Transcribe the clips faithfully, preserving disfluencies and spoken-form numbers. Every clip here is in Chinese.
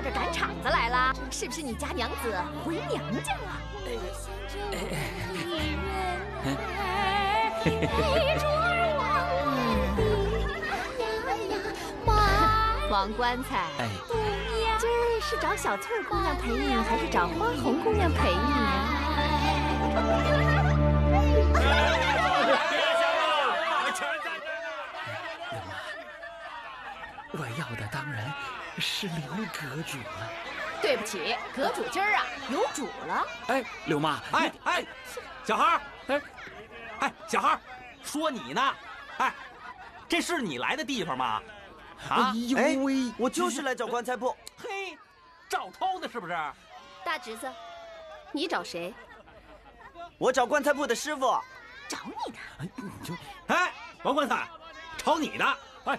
到这赶场子来了，是不是你家娘子回娘家了？王棺材，今儿是找小翠儿姑娘陪你，还是找花红姑娘陪你？别想了，我全在这呢。我要的当然是刘阁主了。对不起，阁主今儿啊有主了。哎，刘妈，哎哎，小孩，哎哎，小孩，说你呢，哎，这是你来的地方吗？ 啊！哎，我就是来找棺材铺。嘿，找抽的是不是？大侄子，你找谁？我找棺材铺的师傅。找你的？哎，你就哎，王棺材，找你的。哎，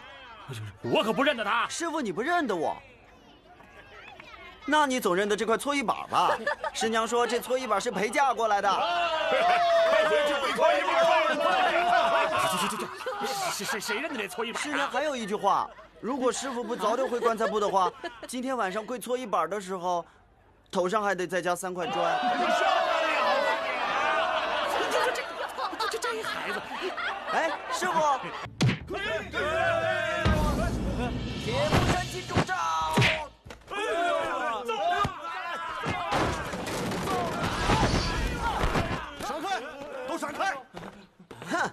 我可不认得他。师傅，你不认得我？那你总认得这块搓衣板吧？师娘说这搓衣板是陪嫁过来的。快回去给搓衣板！去去去去！谁谁谁认得这搓衣板？师娘还有一句话。 如果师傅不早点回棺材铺的话，今天晚上跪搓衣板的时候，头上还得再加三块砖。这这这这这孩子！哎，师傅！铁布衫金钟罩！走！闪开！都闪开！哼！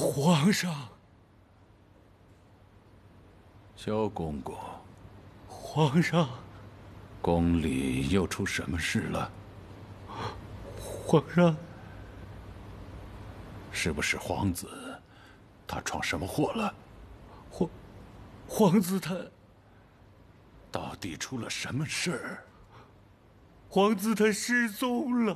皇上，萧公公，皇上，宫里又出什么事了？皇上，是不是皇子他闯什么祸了？皇皇子他。 到底出了什么事儿？皇子他失踪了。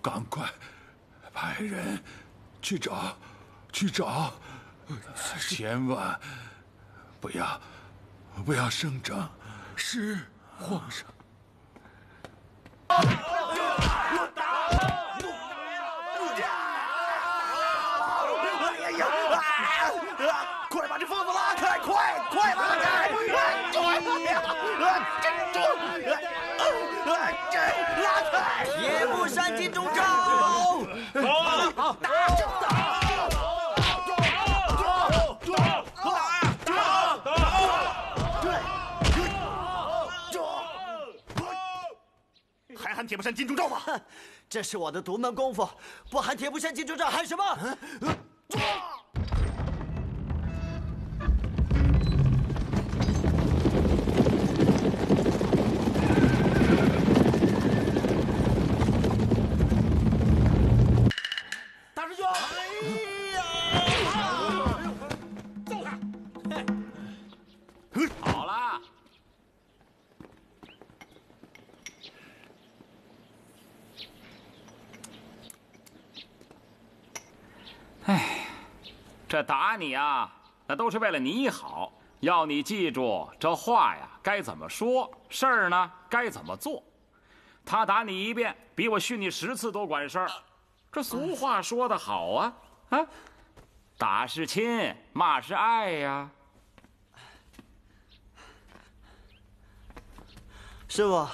赶快派人去找，去找，千万不要不要声张。是。 皇上，快把这疯子拉开！快快拉开！这拉开！铁布衫金钟罩，好，打！ 喊铁布衫金钟罩吧，这是我的独门功夫，不喊铁布衫金钟罩喊什么？大师兄，揍他！好了。 哎，这打你啊，那都是为了你好，要你记住这话呀，该怎么说，事儿呢该怎么做。他打你一遍，比我训你十次都管事儿。这俗话说得好啊，啊，打是亲，骂是爱呀。师傅，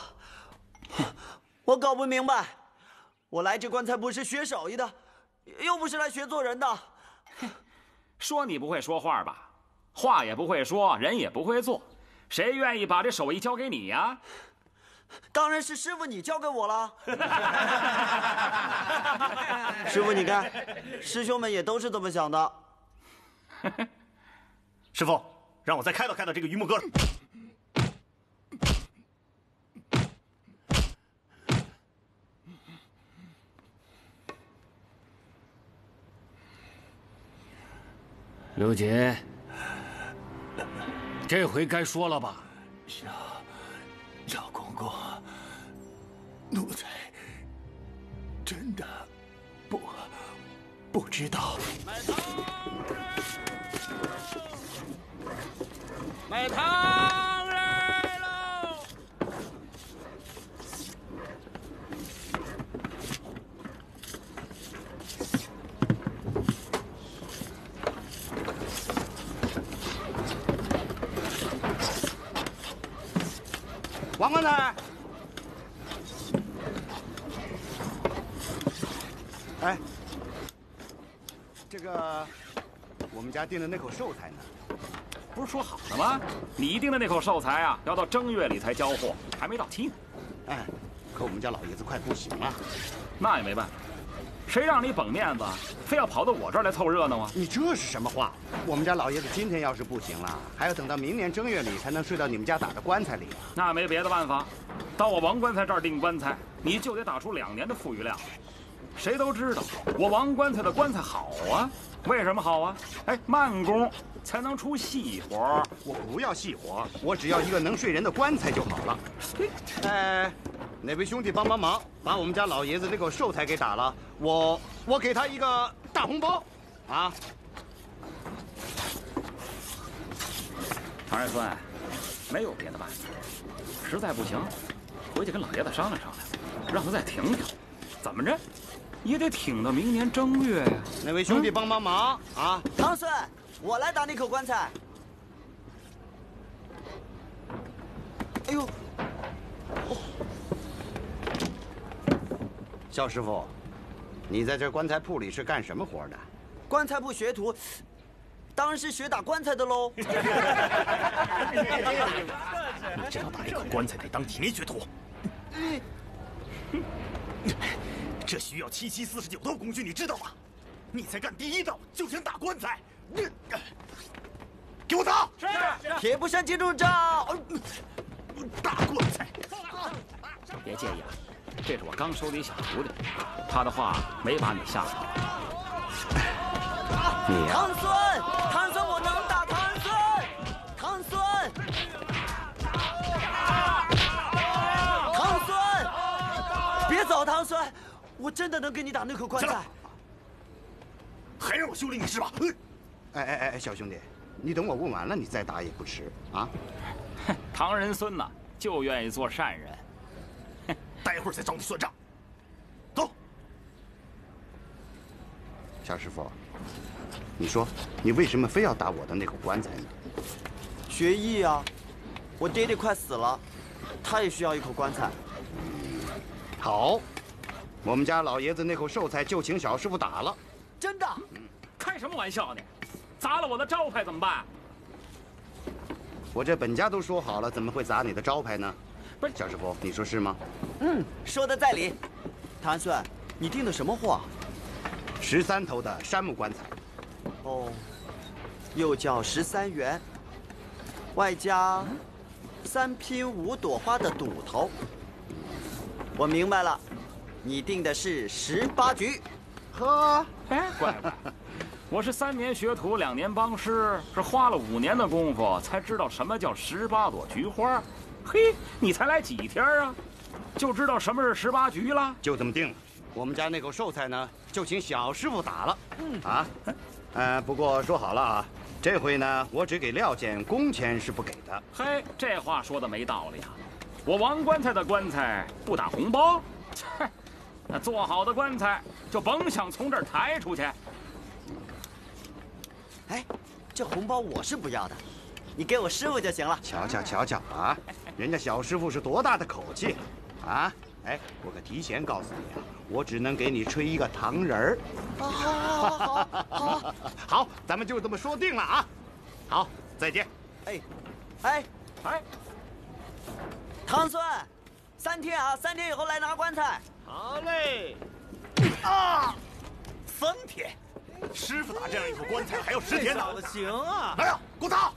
我搞不明白，我来这棺材铺是学手艺的。 又不是来学做人的，说你不会说话吧？话也不会说，人也不会做，谁愿意把这手艺交给你呀？当然是师傅你交给我了。师傅，你看，师兄们也都是这么想的。师傅，让我再开导开导这个榆木哥。刘杰，这回该说了吧？饶饶公公，奴才真的不不知道。买糖，买糖。 王官台，哎，这个我们家订的那口寿材呢？不是说好了吗？你订的那口寿材啊，要到正月里才交货，还没到期呢。哎，可我们家老爷子快不行了。那也没办法，谁让你捧面子，非要跑到我这儿来凑热闹啊？你这是什么话？我们家老爷子今天要是不行了，还要等到明年正月里才能睡到你们家打的棺材里啊！那没别的办法，到我王棺材这儿订棺材，你就得打出两年的富裕量。谁都知道我王棺材的棺材好啊，为什么好啊？哎，慢工才能出细活。我不要细活，我只要一个能睡人的棺材就好了。哎，哪位兄弟帮帮忙，把我们家老爷子这口寿材给打了，我我给他一个大红包，啊！ 常二孙，没有别的办法，实在不行，回去跟老爷子商量商量，让他再挺挺。怎么着，也得挺到明年正月呀。哪位兄弟帮帮忙啊！长孙，我来打那口棺材。哎呦，肖师傅，你在这棺材铺里是干什么活的？棺材铺学徒。 当然是学打棺材的喽！你知道打一口棺材得当几年学徒？这需要七七四十九道工序，你知道吗？你才干第一道就想打棺材，给我打！是铁布衫接住招，打棺材！别介意啊，这是我刚收的一小徒弟，他的话没把你吓跑。你呀，唐孙。 唐孙，我真的能给你打那口棺材，还让我修理你是吧？哎哎哎哎，小兄弟，你等我问完了，你再打也不迟啊。唐仁孙呐，就愿意做善人，待会儿再找你算账。走，小师傅，你说你为什么非要打我的那口棺材呢？学艺啊，我爹爹快死了，他也需要一口棺材。 好，我们家老爷子那口寿材就请小师傅打了。真的？开什么玩笑呢？砸了我的招牌怎么办？我这本家都说好了，怎么会砸你的招牌呢？不是，小师傅，你说是吗？嗯，说的在理。谭顺，你订的什么货？十三头的杉木棺材。哦，又叫十三元，外加三拼五朵花的堵头。 我明白了，你定的是十八局，呵，哎，乖乖，我是三年学徒，两年帮师，是花了五年的功夫才知道什么叫十八朵菊花。嘿，你才来几天啊，就知道什么是十八局了？就这么定了。我们家那口寿菜呢，就请小师傅打了。嗯啊，呃，不过说好了啊，这回呢，我只给料件，工钱是不给的。嘿，这话说的没道理啊。 我王棺材的棺材不打红包，切！那做好的棺材就甭想从这儿抬出去。哎，这红包我是不要的，你给我师傅就行了。瞧瞧瞧瞧啊，人家小师傅是多大的口气啊！哎，我可提前告诉你啊，我只能给你吹一个糖人儿。好，好，好，好，好，好，咱们就这么说定了啊！好，再见。哎，哎，哎。 唐孙，三天啊，三天以后来拿棺材。好嘞。啊，三天，师傅打这样一口棺材还要十天呢。打得行啊！来呀，给我打！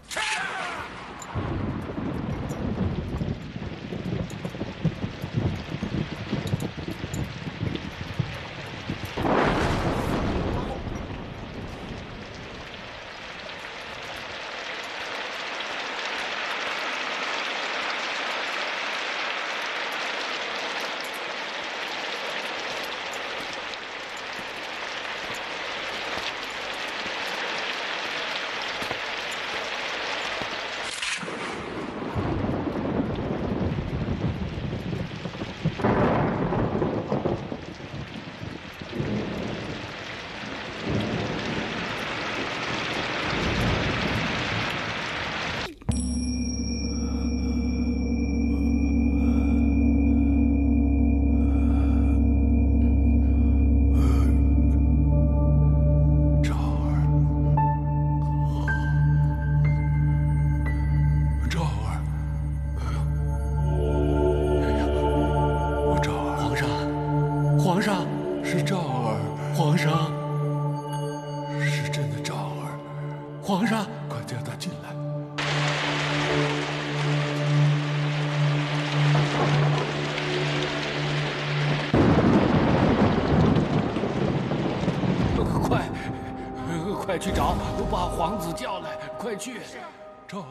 快去找，把皇子叫来，快去！是。这儿。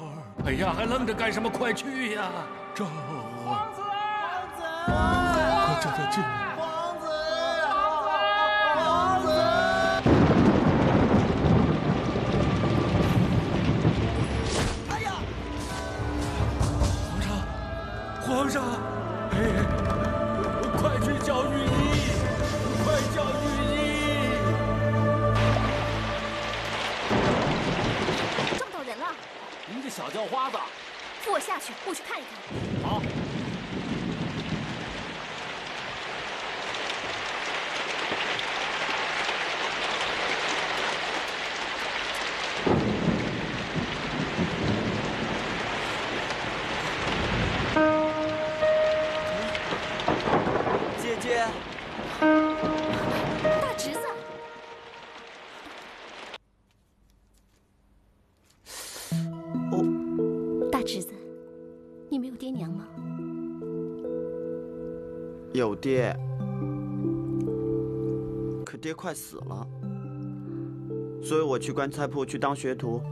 哎呀，还愣着干什么？快去呀！这儿。皇子，皇子，快叫他进来。 皇上，哎，快去叫御医！快叫御医！撞到人了！您这小叫花子，扶我下去，我去看一看。好。有爹，可爹快死了，所以我去棺材铺去当学徒，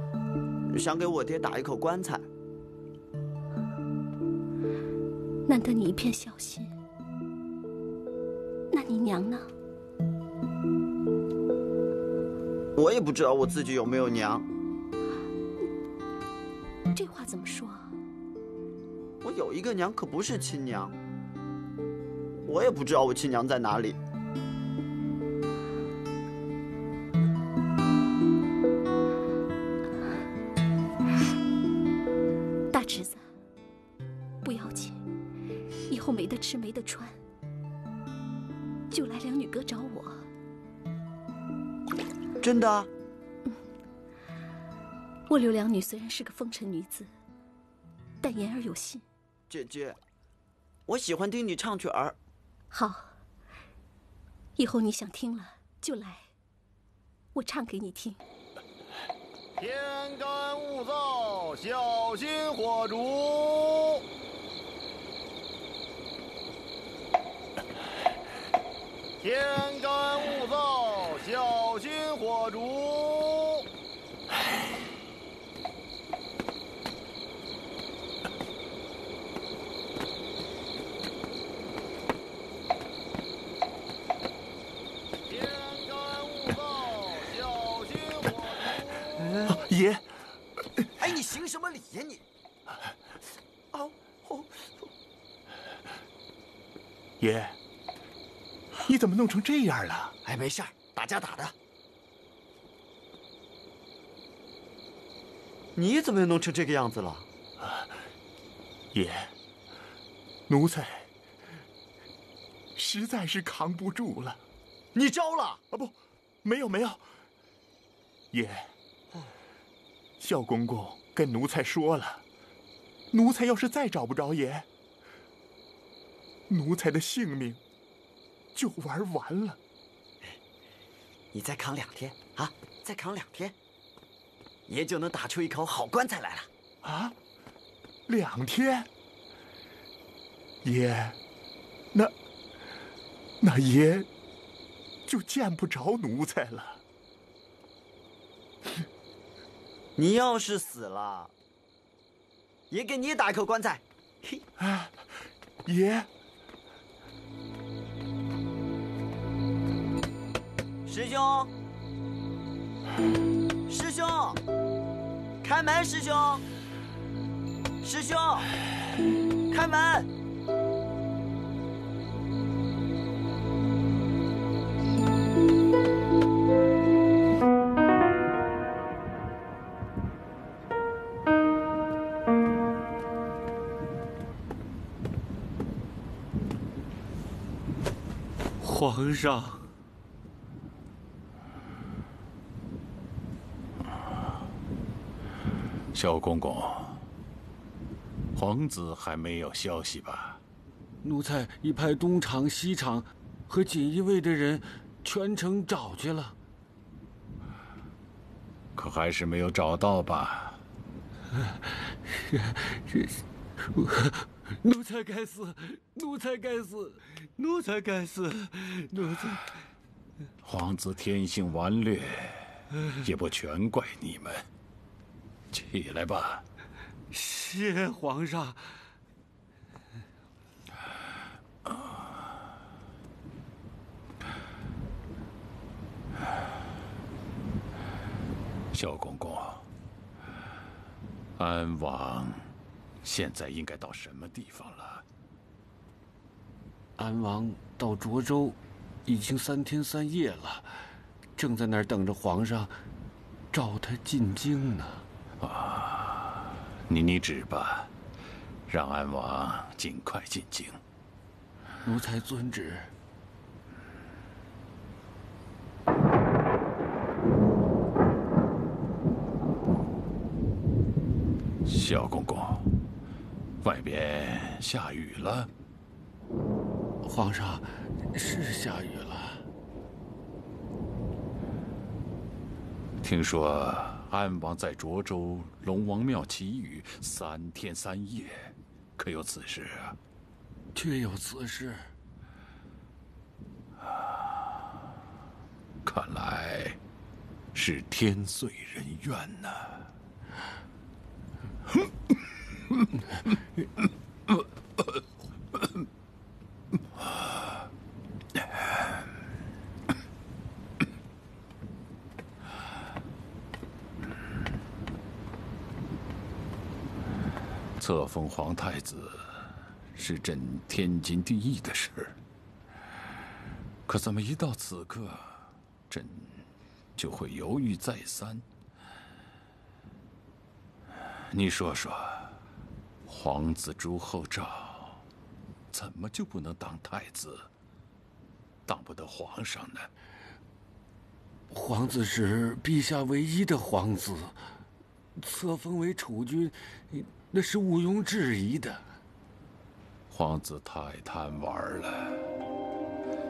想给我爹打一口棺材。难得你一片孝心，那你娘呢？我也不知道我自己有没有娘。这话怎么说啊？我有一个娘，可不是亲娘。 我也不知道我亲娘在哪里。大侄子，不要紧，以后没得吃没得穿，就来两女阁找我。真的？嗯。我刘两女虽然是个风尘女子，但言而有信。姐姐，我喜欢听你唱曲儿。 好，以后你想听了就来，我唱给你听。天干物燥，小心火烛。天干物燥，小心火烛。爷，哎，你行什么礼呀你？啊，哦，爷，你怎么弄成这样了？哎，没事儿，打架打的。你怎么又弄成这个样子了？爷，奴才实在是扛不住了。你招了？啊不，没有没有。爷。 孝公公跟奴才说了，奴才要是再找不着爷，奴才的性命就玩完了。你再扛两天啊，再扛两天，爷就能打出一口好棺材来了。啊，两天？爷，那那爷就见不着奴才了。 你要是死了，爷给你打一口棺材。嘿，哎，爷，师兄，师兄，开门，师兄，师兄，开门。 皇上，萧公公，皇子还没有消息吧？奴才一派东厂、西厂和锦衣卫的人全城找去了，可还是没有找到吧？奴才该死！奴才该死！奴才该死！奴才。皇子天性顽劣，也不全怪你们。起来吧。谢皇上。萧公公，安王现在应该到什么地方了？安王到涿州，已经三天三夜了，正在那儿等着皇上召他进京呢。啊，你拟旨吧，让安王尽快进京。奴才遵旨。 萧公公，外边下雨了。皇上，是下雨了。听说安王在涿州龙王庙祈雨三天三夜，可有此事啊？确有此事。啊，看来是天遂人愿呐。 册封皇太子是朕天经地义的事，可怎么一到此刻，朕就会犹豫再三？ 你说说，皇子朱厚照怎么就不能当太子，当不得皇上呢？皇子是陛下唯一的皇子，册封为储君，那是毋庸置疑的。皇子太贪玩了，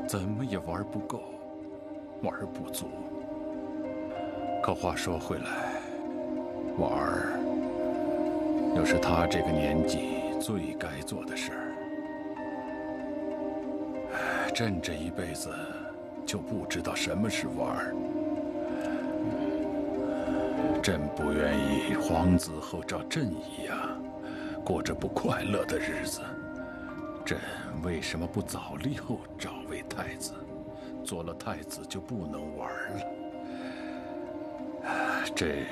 怎么也玩不够，玩不足。可话说回来，玩 又是他这个年纪最该做的事儿。朕这一辈子就不知道什么是玩儿。朕不愿意皇子后照朕一样过着不快乐的日子。朕为什么不早立后照为太子？做了太子就不能玩了。这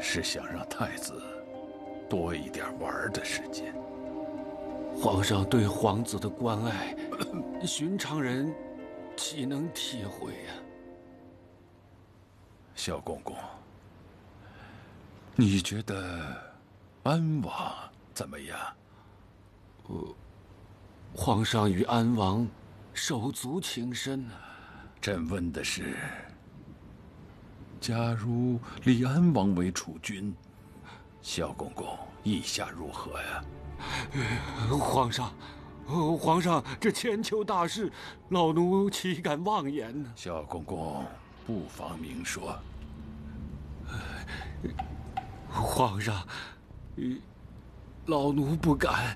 是想让太子 多一点玩的时间。皇上对皇子的关爱，寻常人岂能体会呀？萧公公，你觉得安王怎么样？呃，皇上与安王手足情深啊。朕问的是，假如立安王为储君， 萧公公意下如何呀？皇上，皇上，这千秋大事，老奴岂敢妄言呢？萧公公不妨明说。皇上，老奴不敢，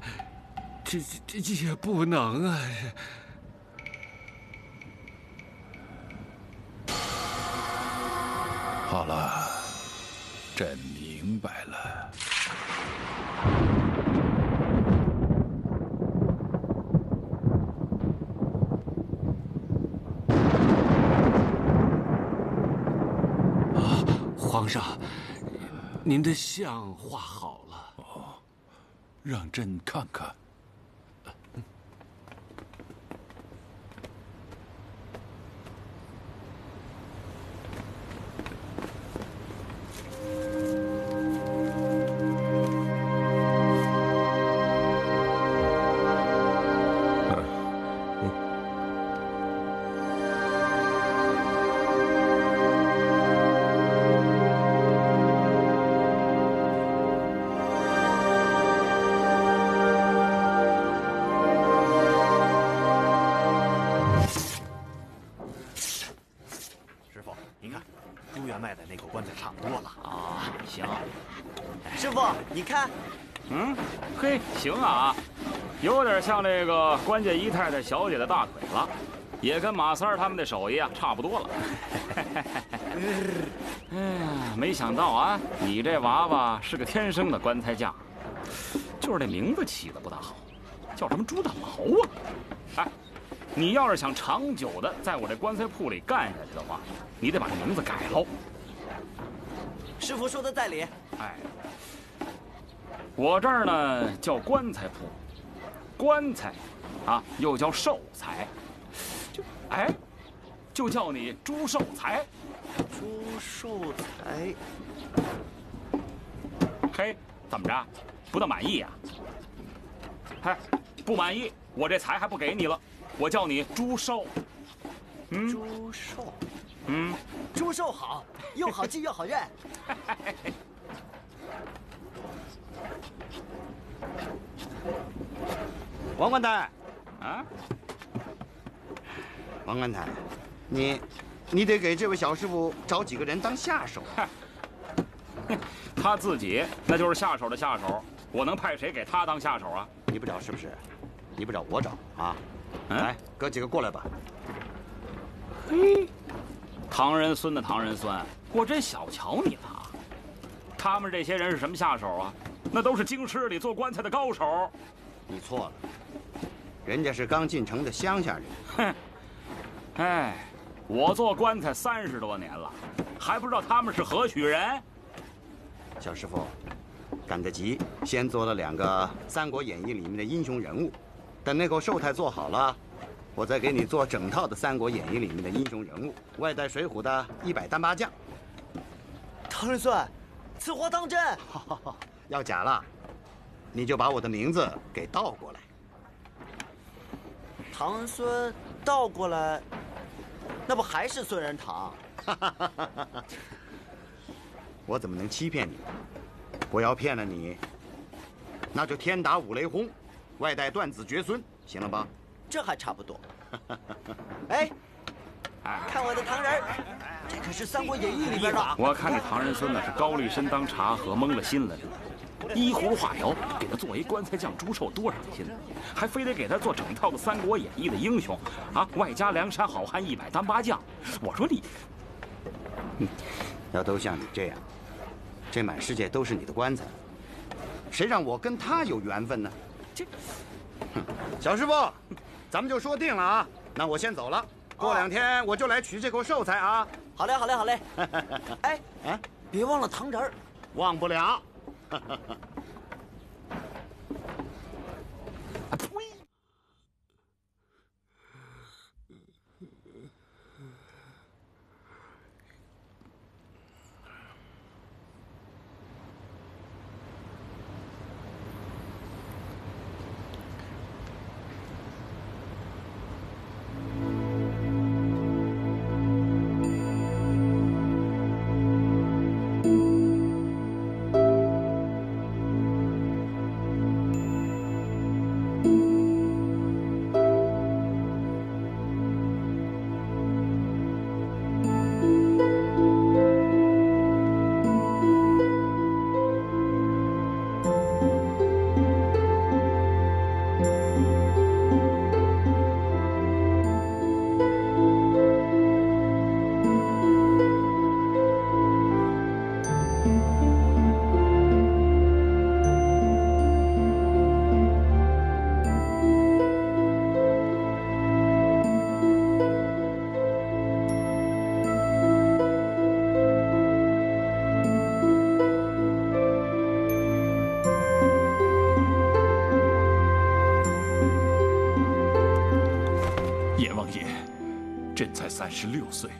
这这也不能啊。 好了，朕 明白了。啊，皇上，您的像画好了。哦，让朕看看。 行啊，有点像那个关家姨太太小姐的大腿了，也跟马三儿他们的手艺啊差不多了。哎呀，没想到啊，你这娃娃是个天生的棺材架，就是这名字起的不大好，叫什么猪大毛啊？哎，你要是想长久的在我这棺材铺里干下去的话，你得把这名字改喽。师傅说的在理。哎，我这儿呢叫棺材铺，棺材，啊，又叫寿材，就哎。 就叫你朱寿才，朱寿才。嘿，怎么着，不大满意呀？嘿，不满意，我这财还不给你了，我叫你朱寿。嗯，朱寿，嗯，朱寿好，又好记又好认。王官台，啊，王官台。 你，你得给这位小师傅找几个人当下手啊。他自己那就是下手的下手，我能派谁给他当下手啊？你不找是不是？你不找我找啊！嗯、来，哥几个过来吧。嘿，唐人孙的唐人孙，我真小瞧你了。他们这些人是什么下手啊？那都是京师里做棺材的高手。你错了，人家是刚进城的乡下人。哼，哎。 我做棺材三十多年了，还不知道他们是何许人。小师傅，赶得急，先做了两个《三国演义》里面的英雄人物，等那口寿材做好了，我再给你做整套的《三国演义》里面的英雄人物，外带《水浒》的一百单八将。唐仁孙，此话当真？好好好，要假了，你就把我的名字给倒过来。唐仁孙倒过来。 那不还是孙仁堂？我怎么能欺骗你？我要骗了你，那就天打五雷轰，外带断子绝孙，行了吧？这还差不多。哎，看我的唐人，这可是《三国演义》里边的。我看你唐人孙呢是高丽参当茶喝，蒙了心了。 依葫芦画瓢，给他做一棺材匠朱寿多少心，还非得给他做整套的《三国演义》的英雄，啊，外加梁山好汉一百单八将。我说你，你要都像你这样，这满世界都是你的棺材，谁让我跟他有缘分呢？这，哼，小师傅，咱们就说定了啊。那我先走了，过两天我就来取这口寿材啊。好嘞，好嘞，好嘞。哎，啊，别忘了糖人儿，忘不了。 啊呸！三十六岁，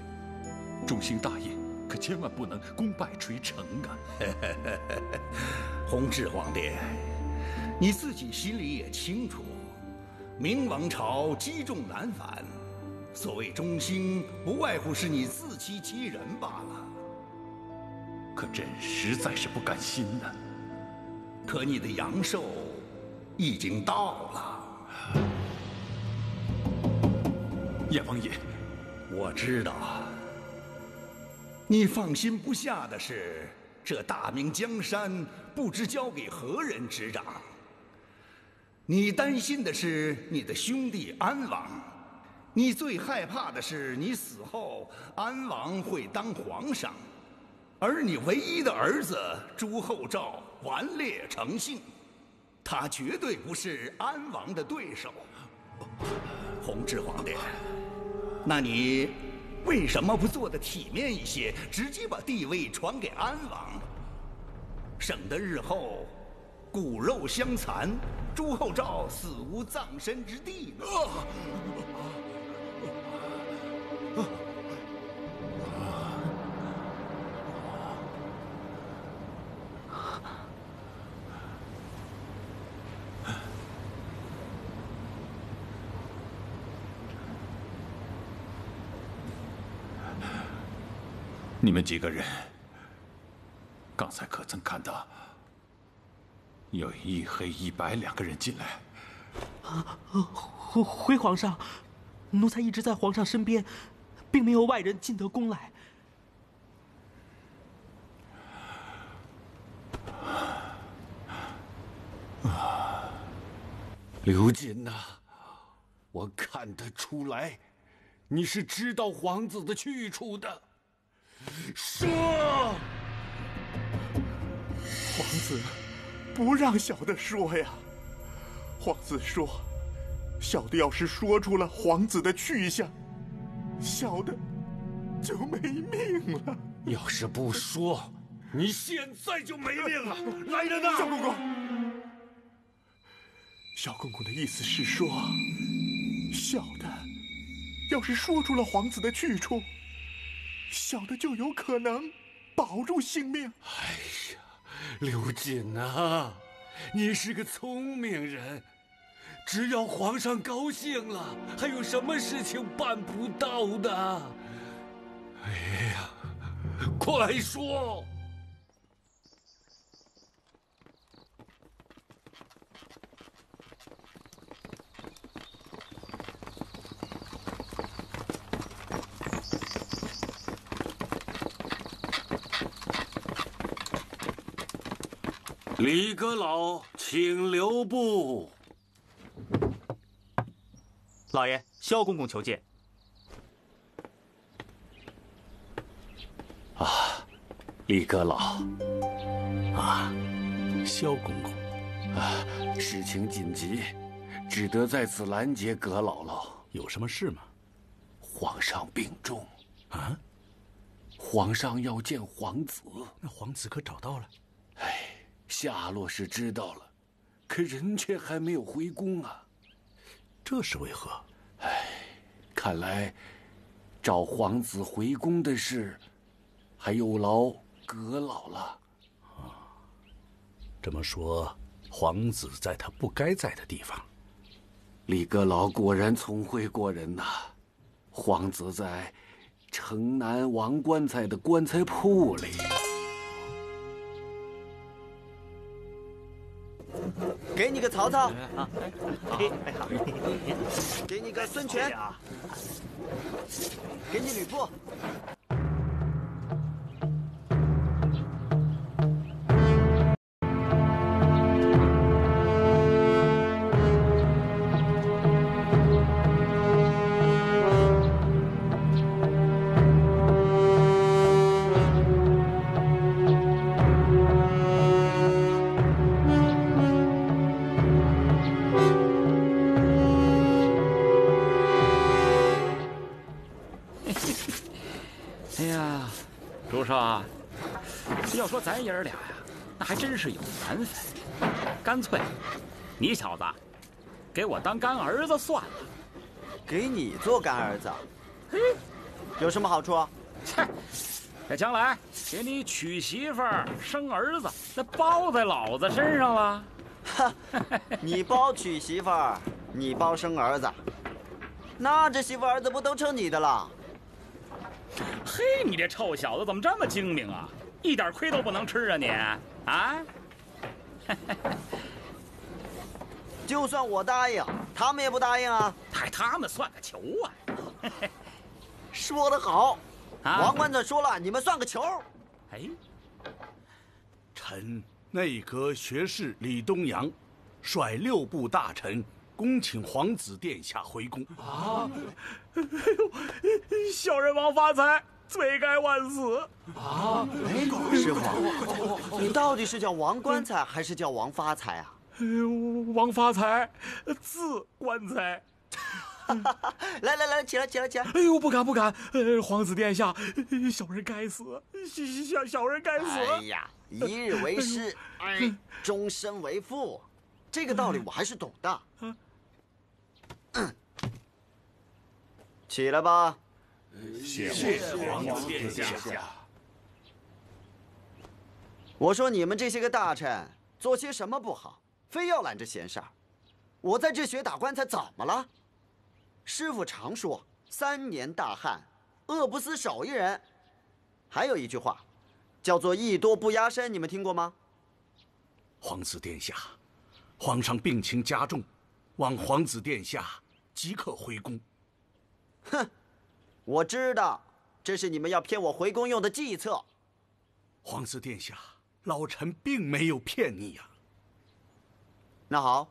众兴大业，可千万不能功败垂成啊！弘治皇帝，你自己心里也清楚，明王朝积重难返，所谓中兴，不外乎是你自欺欺人罢了。可朕实在是不甘心呐、啊！可你的阳寿已经到了，燕王爷。 我知道，你放心不下的是这大明江山不知交给何人执掌；你担心的是你的兄弟安王；你最害怕的是你死后安王会当皇上，而你唯一的儿子朱厚照顽劣成性，他绝对不是安王的对手。弘治皇帝，那你为什么不做得体面一些，直接把地位传给安王，省得日后骨肉相残，朱厚照死无葬身之地呢？你们几个人，刚才可曾看到？ 有一黑一白两个人进来。啊，回回皇上，奴才一直在皇上身边，并没有外人进得宫来。啊，刘瑾呐，我看得出来，你是知道皇子的去处的。说，皇子。 不让小的说呀，皇子说，小的要是说出了皇子的去向，小的就没命了。要是不说，你现在就没命了。来人呐，小公公！小公公的意思是说，小的要是说出了皇子的去处，小的就有可能保住性命。哎呀！ 刘瑾啊，你是个聪明人，只要皇上高兴了，还有什么事情办不到的？哎呀，快说！李阁老，请留步。老爷，萧公公求见。啊，李阁老。啊，萧公公。啊，事情紧急，只得在此拦截阁老了。有什么事吗？皇上病重。啊？皇上要见皇子。那皇子可找到了？哎。 下落是知道了，可人却还没有回宫啊，这是为何？哎，看来找皇子回宫的事，还有劳阁老了。啊，这么说，皇子在他不该在的地方。李阁老果然聪慧过人呐、啊，皇子在城南王棺材的棺材铺里。 给你个曹操，啊，给你个孙权，给你吕布。说咱爷儿俩呀、啊，那还真是有缘分。干脆，你小子给我当干儿子算了。给你做干儿子，嘿，有什么好处？切，那将来给你娶媳妇儿、生儿子，那包在老子身上了。哈，你包娶媳妇儿，你包生儿子，那这媳妇儿子不都成你的了？嘿，你这臭小子怎么这么精明啊？ 一点亏都不能吃啊你！啊，就算我答应，他们也不答应啊！嗨，他们算个球啊！说得好，啊、王官子说了，你们算个球。哎，臣内阁学士李东阳，率六部大臣恭请皇子殿下回宫啊！哎呦，小人王发财，罪该万死啊！哎，师傅，你到底是叫王棺材还是叫王发财啊？王发财，字棺材。 来来来，起来起来起来！哎呦，不敢不敢！呃，皇子殿下，小人该死，小小人该死！哎呀，一日为师，哎，终身为父，这个道理我还是懂的。嗯，起来吧。谢皇子殿下。我说你们这些个大臣做些什么不好，非要揽着闲事儿？我在这学打棺材怎么了？ 师傅常说“三年大旱，饿不死手艺人”，还有一句话，叫做“艺多不压身”，你们听过吗？皇子殿下，皇上病情加重，望皇子殿下即刻回宫。哼，我知道，这是你们要骗我回宫用的计策。皇子殿下，老臣并没有骗你呀。那好。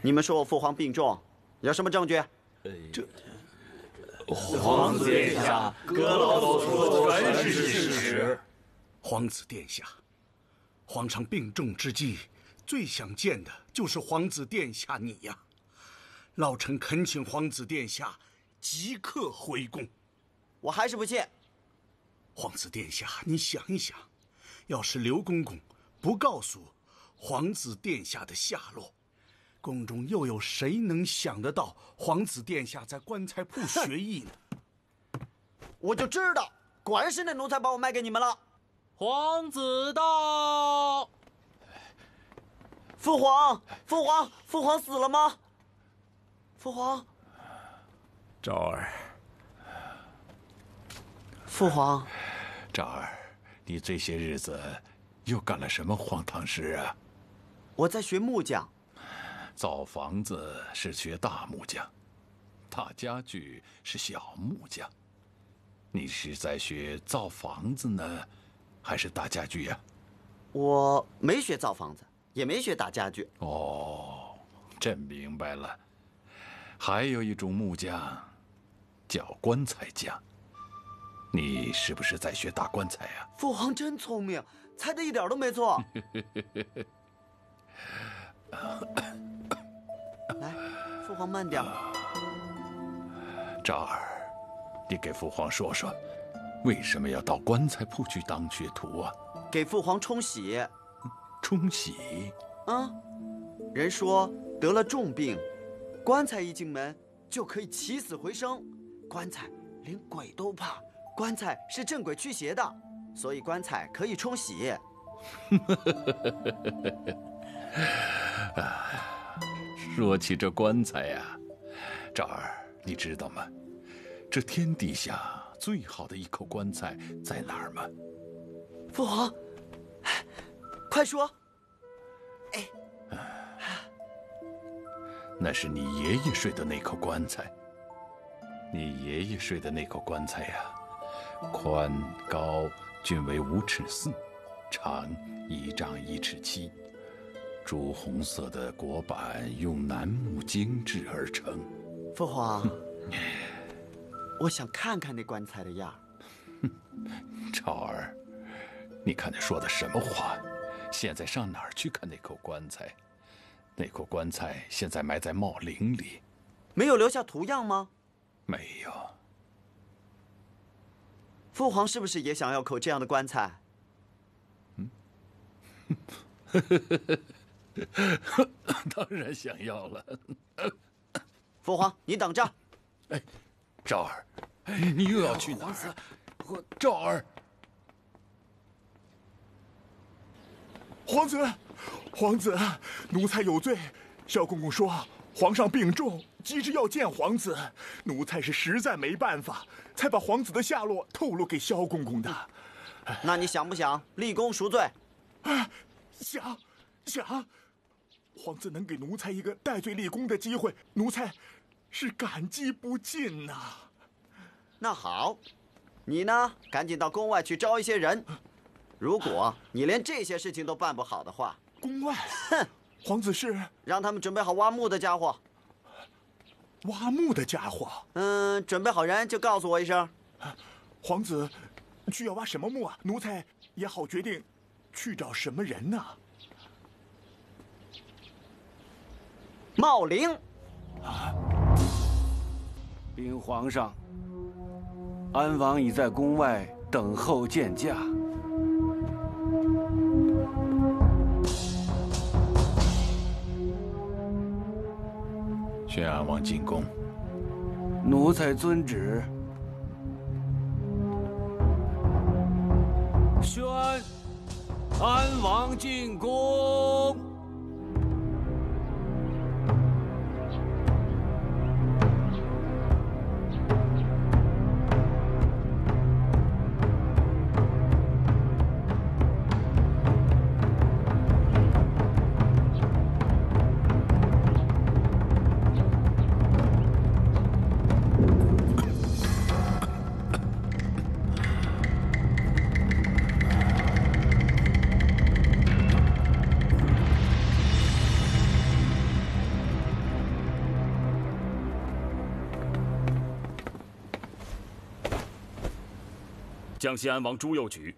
你们说我父皇病重，有什么证据？这皇子殿下，阁老所说的全是事实。皇子殿下，皇上病重之际，最想见的就是皇子殿下你呀。老臣恳请皇子殿下即刻回宫。我还是不信。皇子殿下，你想一想，要是刘公公不告诉皇子殿下的下落， 宫中又有谁能想得到皇子殿下在棺材铺学艺呢？我就知道，果然是那奴才把我卖给你们了。皇子到，父皇，父皇，父皇死了吗？父皇，昭儿，父皇，昭儿，你这些日子又干了什么荒唐事啊？我在学木匠。 造房子是学大木匠，打家具是小木匠。你是在学造房子呢，还是打家具呀？我没学造房子，也没学打家具。哦，朕明白了。还有一种木匠，叫棺材匠。你是不是在学打棺材呀？父皇真聪明，猜的一点都没错。来，父皇慢点。昭儿，你给父皇说说，为什么要到棺材铺去当学徒啊？给父皇冲喜。冲喜？啊、嗯，人说得了重病，棺材一进门就可以起死回生。棺材连鬼都怕，棺材是镇鬼驱邪的，所以棺材可以冲喜。啊。 说起这棺材呀、啊，昭儿，你知道吗？这天底下最好的一口棺材在哪儿吗？父皇，快说！哎，那是你爷爷睡的那口棺材。你爷爷睡的那口棺材呀、啊，宽高均为五尺四，长一丈一尺七。 朱红色的椁板用楠木精制而成。父皇，我想看看那棺材的样儿。昭儿，你看你说的什么话？现在上哪儿去看那口棺材？那口棺材现在埋在茂陵里。没有留下图样吗？没有。父皇是不是也想要口这样的棺材？嗯。当然想要了，父皇，你等着。哎，昭儿，你又要去哪儿？我昭儿，皇子，皇子，奴才有罪。萧公公说皇上病重，急着要见皇子，奴才是实在没办法，才把皇子的下落透露给萧公公的。那你想不想立功赎罪？啊，想。 想，皇子能给奴才一个戴罪立功的机会，奴才是感激不尽呐、啊。那好，你呢，赶紧到宫外去招一些人。如果你连这些事情都办不好的话，宫外，哼，皇子是让他们准备好挖墓的家伙。挖墓的家伙，嗯，准备好人就告诉我一声。皇子需要挖什么墓啊？奴才也好决定去找什么人呢、啊？茂陵。啊！禀皇上，安王已在宫外等候见驾。 劝安王进宫，奴才遵旨。宣安王进宫。江西安王朱佑举，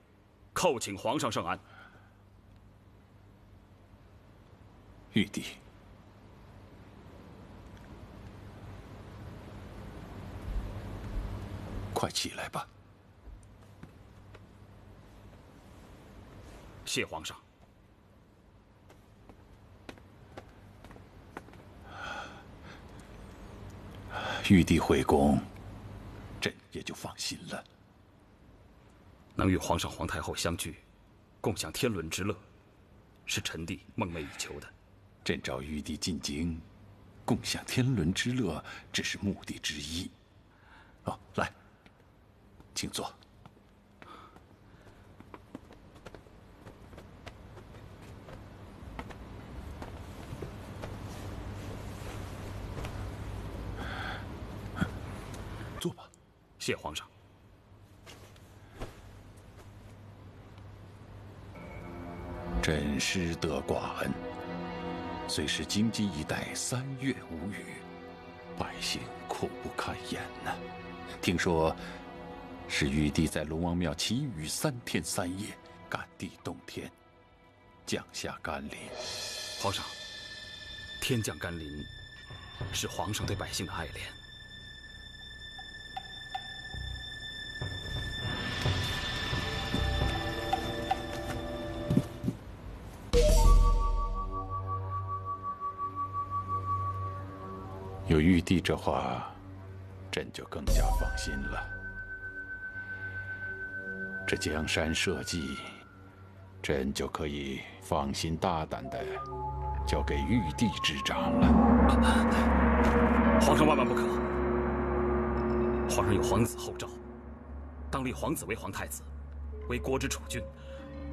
叩请皇上圣安。玉帝，快起来吧。谢皇上。玉帝回宫，朕也就放心了。 能与皇上、皇太后相聚，共享天伦之乐，是臣弟梦寐以求的。朕召玉帝进京，共享天伦之乐，只是目的之一。哦，来，请坐。坐吧。谢皇上。 朕失德寡恩，虽是京畿一带三月无雨，百姓苦不堪言呐、啊。听说是玉帝在龙王庙祈雨三天三夜，感地动天，降下甘霖。皇上，天降甘霖是皇上对百姓的爱怜。 有玉帝这话，朕就更加放心了。这江山社稷，朕就可以放心大胆的交给玉帝执掌了。皇上万万不可！皇上有皇子后诏，当立皇子为皇太子，为国之储君。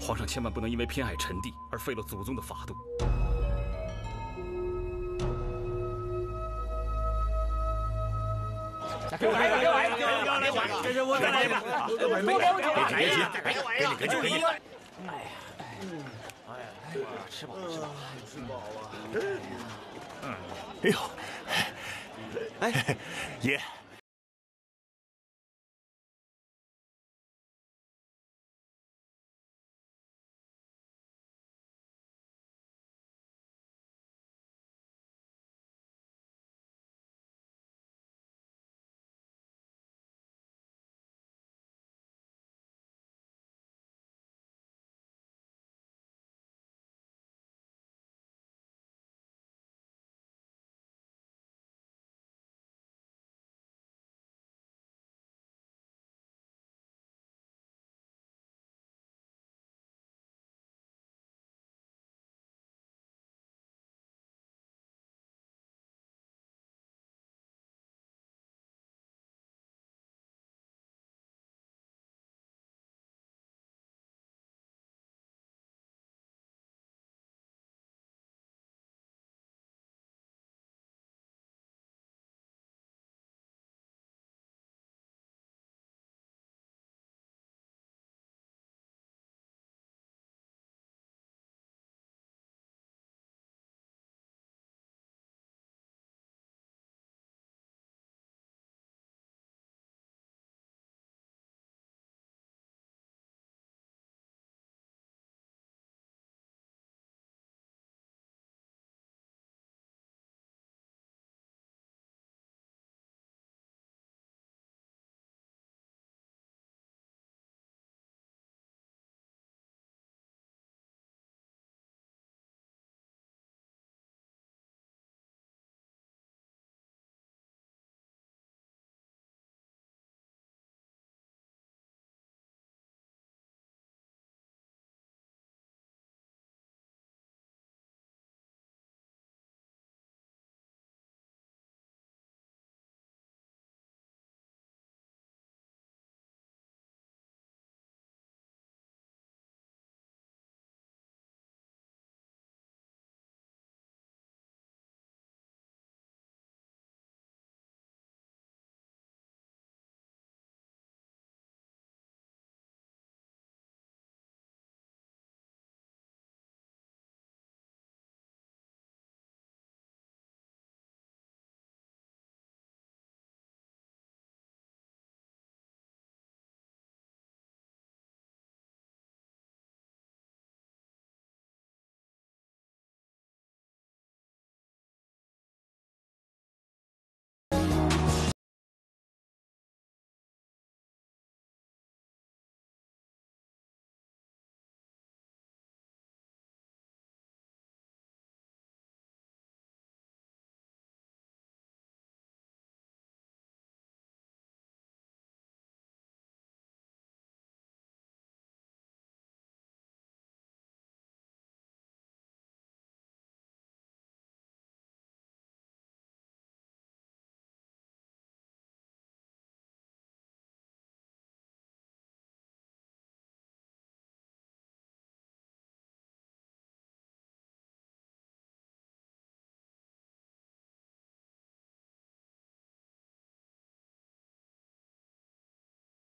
皇上千万不能因为偏爱臣弟而废了祖宗的法度。 给我来吧，给我来吧，给我来吧，这是我的来吧，别急，别急，给你给就你。哎呀，哎呀，吃饱了，吃饱了，吃饱了。嗯，哎呦，哎，爷。